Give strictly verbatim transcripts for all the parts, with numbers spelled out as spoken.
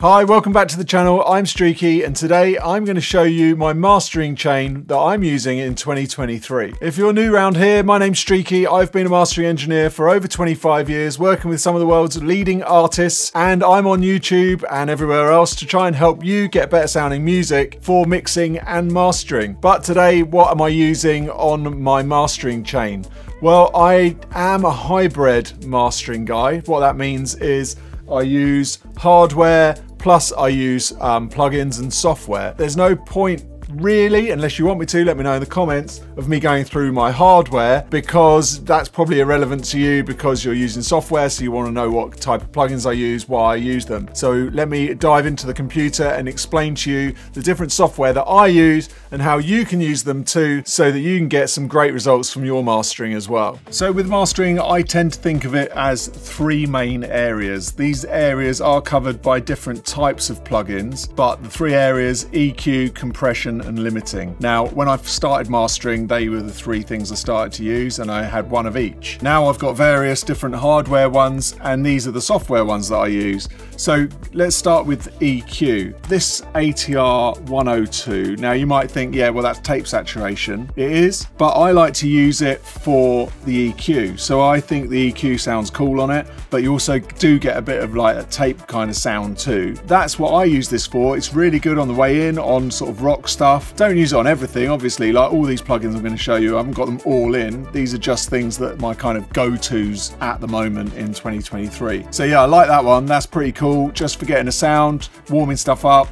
Hi, welcome back to the channel. I'm Streaky and today I'm going to show you my mastering chain that I'm using in twenty twenty-three. If you're new around here, my name's Streaky. I've been a mastering engineer for over twenty-five years, working with some of the world's leading artists, and I'm on YouTube and everywhere else to try and help you get better sounding music for mixing and mastering. But today, what am I using on my mastering chain? Well, I am a hybrid mastering guy. What that means is I use hardware, plus I use um, plugins and software. There's no point really, unless you want me to, let me know in the comments, of me going through my hardware, because that's probably irrelevant to you because you're using software, so you want to know what type of plugins I use, why I use them. So let me dive into the computer and explain to you the different software that I use and how you can use them too, so that you can get some great results from your mastering as well. So with mastering, I tend to think of it as three main areas. These areas are covered by different types of plugins, but the three areas: E Q, compression, and limiting. Now, when I started mastering, they were the three things I started to use, and I had one of each. Now I've got various different hardware ones, and these are the software ones that I use. So let's start with E Q. This A T R one oh two, now you might think, yeah, well, that's tape saturation. It is, but I like to use it for the E Q. So I think the E Q sounds cool on it, but you also do get a bit of like a tape kind of sound too. That's what I use this for. It's really good on the way in, on sort of rock stuff. Don't use it on everything, obviously. Like all these plugins I'm going to show you, I haven't got them all in. These are just things that my kind of go-tos at the moment in twenty twenty-three. So yeah, I like that one. That's pretty cool, just for getting a sound, warming stuff up,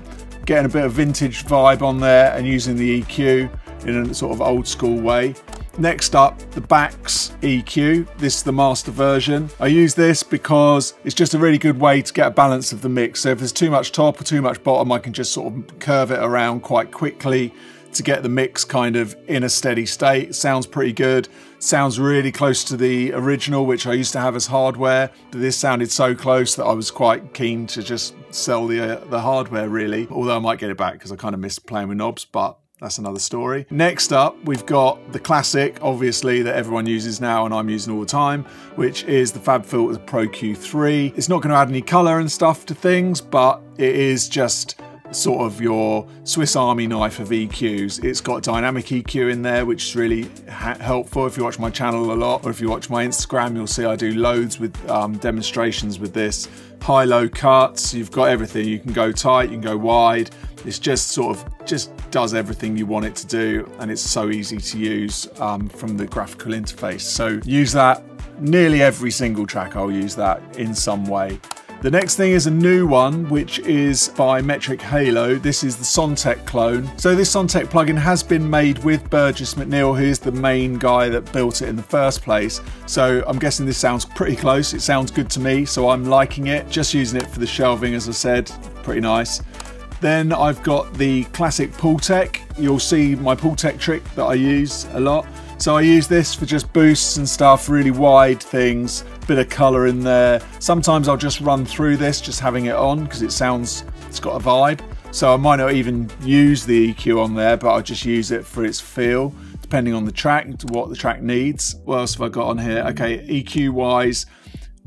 getting a bit of vintage vibe on there, and using the E Q in a sort of old school way. Next up, the Bax E Q. This is the master version. I use this because it's just a really good way to get a balance of the mix. So if there's too much top or too much bottom, I can just sort of curve it around quite quickly to get the mix kind of in a steady state. It sounds pretty good. Sounds really close to the original, which I used to have as hardware, but this sounded so close that I was quite keen to just sell the, uh, the hardware, really. Although I might get it back because I kind of miss playing with knobs, but that's another story. Next up, we've got the classic, obviously, that everyone uses now and I'm using all the time, which is the FabFilter Pro Q three. It's not going to add any color and stuff to things, but it is just sort of your Swiss Army knife of E Qs. It's got dynamic E Q in there, which is really ha helpful. If you watch my channel a lot, or if you watch my Instagram, you'll see I do loads with um, demonstrations with this. High-low cuts, you've got everything. You can go tight, you can go wide. It's just sort of, just does everything you want it to do, and it's so easy to use um, from the graphical interface. So use that. Nearly every single track I'll use that in some way. The next thing is a new one, which is by Metric Halo. This is the Sontec clone. So this Sontec plugin has been made with Burgess McNeil, who's the main guy that built it in the first place. So I'm guessing this sounds pretty close. It sounds good to me, so I'm liking it. Just using it for the shelving, as I said, pretty nice. Then I've got the classic Pultec. You'll see my Pultec trick that I use a lot. So I use this for just boosts and stuff, really wide things, bit of colour in there. Sometimes I'll just run through this, just having it on, because it sounds, it's got a vibe. So I might not even use the E Q on there, but I'll just use it for its feel, depending on the track, to what the track needs. What else have I got on here? Okay, E Q-wise,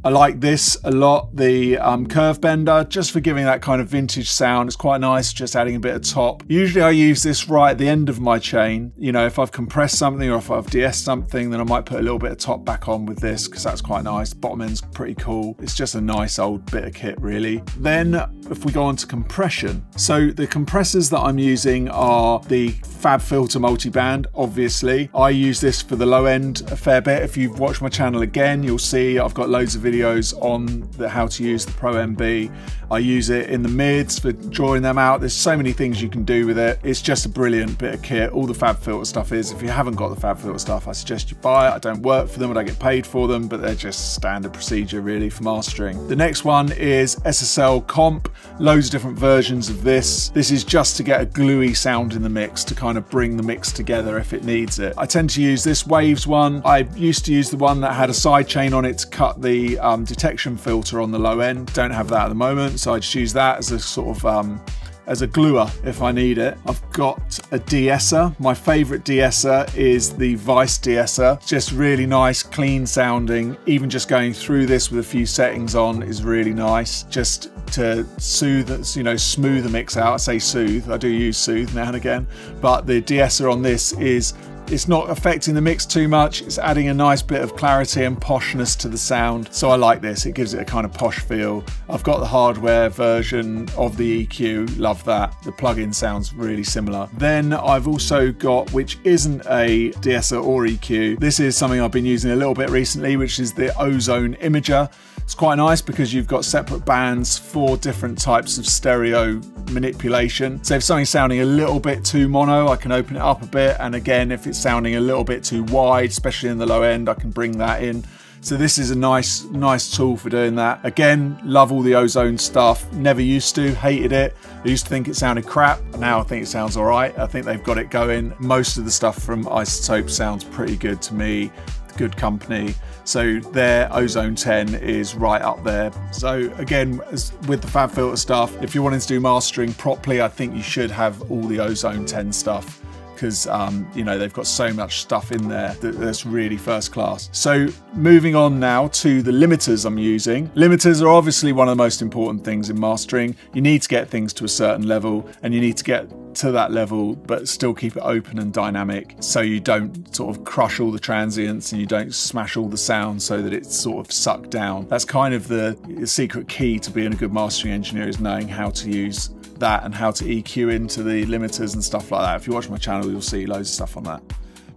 I like this a lot, the um, Curvebender, just for giving that kind of vintage sound. It's quite nice, just adding a bit of top. Usually I use this right at the end of my chain. You know, if I've compressed something or if I've de-essed something, then I might put a little bit of top back on with this, because that's quite nice. Bottom end's pretty cool. It's just a nice old bit of kit, really. Then if we go on to compression. So the compressors that I'm using are the FabFilter multiband, obviously. I use this for the low end a fair bit. If you've watched my channel again, you'll see I've got loads of videos on the how to use the Pro M B. I use it in the mids for drawing them out. There's so many things you can do with it. It's just a brilliant bit of kit. All the FabFilter stuff is. If you haven't got the FabFilter stuff, I suggest you buy it. I don't work for them, I don't get paid for them, but they're just standard procedure really for mastering. The next one is S S L Comp. Loads of different versions of this. This is just to get a gluey sound in the mix, to kind of bring the mix together if it needs it. I tend to use this Waves one. I used to use the one that had a side chain on it to cut the Um, detection filter on the low end. Don't have that at the moment, so I just use that as a sort of um, as a gluer if I need it. I've got a de-esser. My favorite de-esser is the Vice de-esser. Just really nice, clean sounding. Even just going through this with a few settings on is really nice. Just to soothe, you know, smooth the mix out. I say soothe, I do use soothe now and again. But the de-esser on this is, it's not affecting the mix too much. It's adding a nice bit of clarity and poshness to the sound. So I like this, it gives it a kind of posh feel. I've got the hardware version of the E Q, love that. The plugin sounds really similar. Then I've also got, which isn't a de-esser or E Q, this is something I've been using a little bit recently, which is the Ozone Imager. It's quite nice because you've got separate bands for different types of stereo manipulation. So if something's sounding a little bit too mono, I can open it up a bit. And again, if it's sounding a little bit too wide, especially in the low end, I can bring that in. So this is a nice, nice tool for doing that. Again, love all the Ozone stuff. Never used to, hated it. I used to think it sounded crap. Now I think it sounds all right. I think they've got it going. Most of the stuff from Isotope sounds pretty good to me. Good company. So their Ozone ten is right up there. So again, as with the FabFilter stuff, if you're wanting to do mastering properly, I think you should have all the Ozone ten stuff because um, you know, they've got so much stuff in there that, that's really first class. So moving on now to the limiters I'm using. Limiters are obviously one of the most important things in mastering. You need to get things to a certain level and you need to get to that level, but still keep it open and dynamic so you don't sort of crush all the transients and you don't smash all the sound so that it's sort of sucked down. That's kind of the secret key to being a good mastering engineer, is knowing how to use that and how to E Q into the limiters and stuff like that. If you watch my channel, you'll see loads of stuff on that.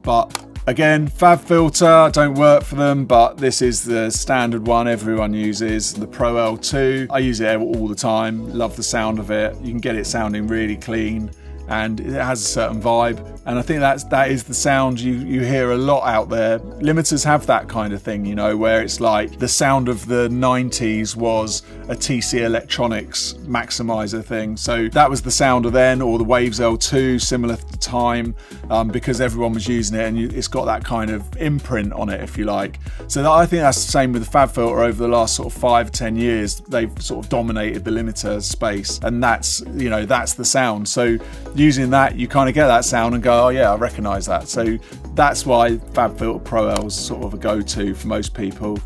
But again, FabFilter, don't work for them, but this is the standard one everyone uses, the Pro L two. I use it all the time, love the sound of it. You can get it sounding really clean, and it has a certain vibe. And I think that's, that is the sound you, you hear a lot out there. Limiters have that kind of thing, you know, where it's like the sound of the nineties was a T C Electronics Maximizer thing. So that was the sound of then, or the Waves L two, similar to the time, um, because everyone was using it and you, it's got that kind of imprint on it, if you like. So that, I think that's the same with the FabFilter over the last sort of five, ten years. They've sort of dominated the limiter space, and that's, you know, that's the sound. So using that, you kind of get that sound and go, oh yeah, I recognize that. So that's why FabFilter Pro-L is sort of a go-to for most people.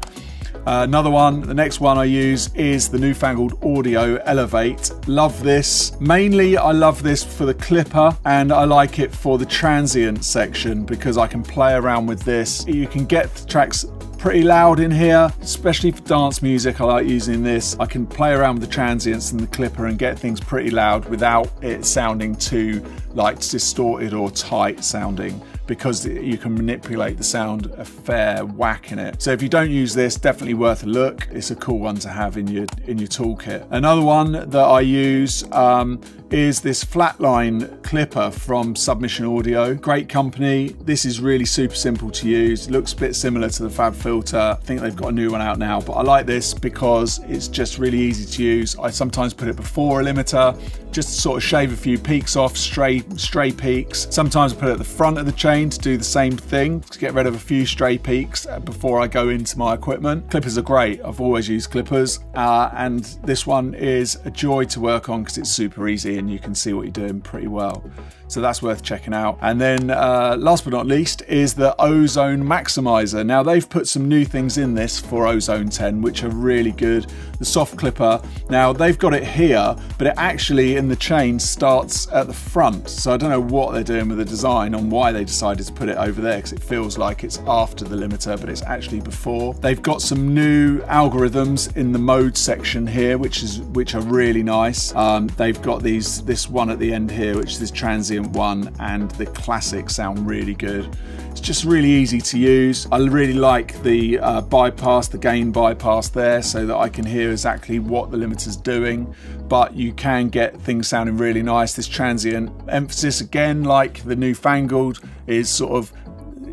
Uh, another one, the next one I use is the Newfangled Audio Elevate. Love this. Mainly I love this for the Clipper, and I like it for the transient section because I can play around with this. You can get the tracks pretty loud in here, especially for dance music. I like using this. I can play around with the transients and the Clipper and get things pretty loud without it sounding too like distorted or tight sounding, because you can manipulate the sound a fair whack in it. So if you don't use this, definitely worth a look. It's a cool one to have in your in your toolkit. Another one that I use um, is this Flatline Clipper from Submission Audio. Great company. This is really super simple to use. Looks a bit similar to the FabFilter. I think they've got a new one out now, but I like this because it's just really easy to use. I sometimes put it before a limiter, just to sort of shave a few peaks off, stray, stray peaks. Sometimes I put it at the front of the chain to do the same thing, to get rid of a few stray peaks before I go into my equipment. Clippers are great. I've always used clippers, uh, and this one is a joy to work on because it's super easy and you can see what you're doing pretty well. So that's worth checking out. And then uh, last but not least is the Ozone Maximizer. Now they've put some new things in this for Ozone ten, which are really good. The soft clipper, now they've got it here, but it actually in the chain starts at the front. So I don't know what they're doing with the design on why they decided to put it over there, because it feels like it's after the limiter, but it's actually before. They've got some new algorithms in the mode section here, which is which are really nice. Um, they've got these this one at the end here, which is this transient one, and the classics sound really good. It's just really easy to use. I really like the uh, bypass, the gain bypass there, so that I can hear exactly what the limiter's doing, but you can get things sounding really nice. This transient emphasis, again, like the Newfangled, is sort of,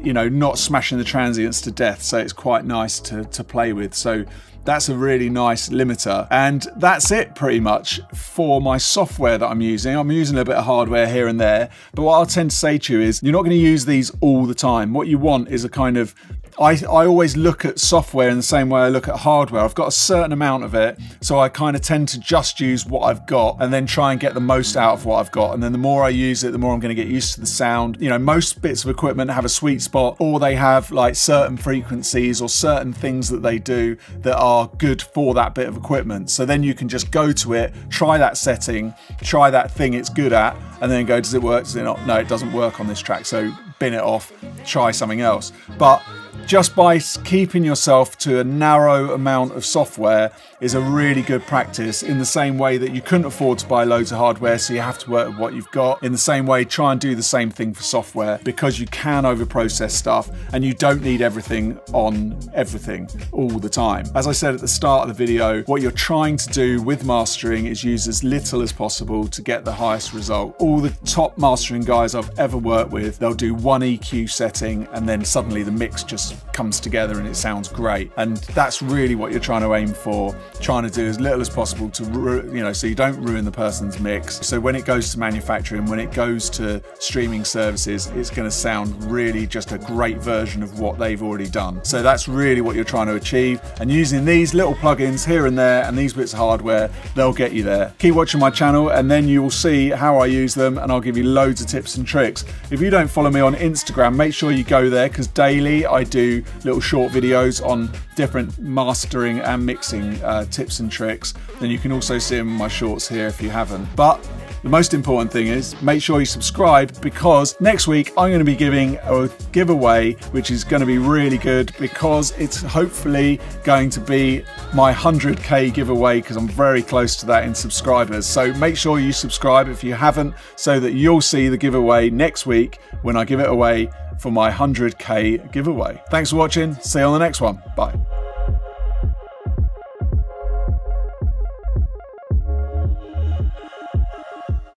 you know, not smashing the transients to death, so it's quite nice to, to play with. So that's a really nice limiter. And that's it pretty much for my software that I'm using. I'm using a bit of hardware here and there, but what I'll tend to say to you is you're not going to use these all the time. What you want is a kind of I, I always look at software in the same way I look at hardware. I've got a certain amount of it, so I kind of tend to just use what I've got and then try and get the most out of what I've got. And then the more I use it, the more I'm going to get used to the sound. You know, most bits of equipment have a sweet spot, or they have like certain frequencies or certain things that they do that are good for that bit of equipment. So then you can just go to it, try that setting, try that thing it's good at, and then go, does it work, does it not? No, it doesn't work on this track, so bin it off, try something else. But just by keeping yourself to a narrow amount of software is a really good practice, in the same way that you couldn't afford to buy loads of hardware, so you have to work with what you've got. In the same way, try and do the same thing for software, because you can overprocess stuff and you don't need everything on everything all the time. As I said at the start of the video, what you're trying to do with mastering is use as little as possible to get the highest result. All the top mastering guys I've ever worked with, they'll do one E Q setting and then suddenly the mix just comes together and it sounds great. And that's really what you're trying to aim for, trying to do as little as possible to, you know, so you don't ruin the person's mix. So when it goes to manufacturing, when it goes to streaming services, it's going to sound really just a great version of what they've already done. So that's really what you're trying to achieve. And using these little plugins here and there and these bits of hardware, they'll get you there. Keep watching my channel and then you will see how I use them, and I'll give you loads of tips and tricks. If you don't follow me on Instagram, make sure you go there, because daily I do little short videos on different mastering and mixing uh, tips and tricks. And you can also see them in my shorts here if you haven't. But the most important thing is make sure you subscribe, because next week I'm going to be giving a giveaway, which is going to be really good, because it's hopefully going to be my one hundred K giveaway, because I'm very close to that in subscribers. So make sure you subscribe if you haven't, so that you'll see the giveaway next week when I give it away for my one hundred K giveaway. Thanks for watching. See you on the next one. Bye.